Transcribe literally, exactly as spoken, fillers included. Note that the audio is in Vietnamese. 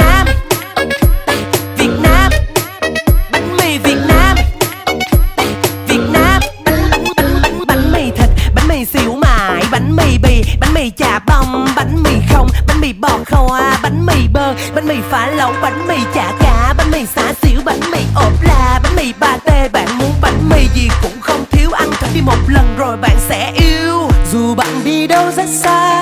Nam, Việt Nam, bánh mì Việt Nam, Việt Nam, bánh bánh bánh bánh bánh mì thịt, bánh mì xíu mại, bánh mì bì, bánh mì chà bông, bánh mì không, bánh mì bò kho, bánh mì bơ, bánh mì phá lẩu, bánh mì chả cá, bánh mì xả xỉu, bánh mì ốp la, bánh mì ba tê. Bạn muốn bánh mì gì cũng không thiếu, ăn thử đi một lần rồi bạn sẽ yêu. Dù bạn đi đâu rất xa,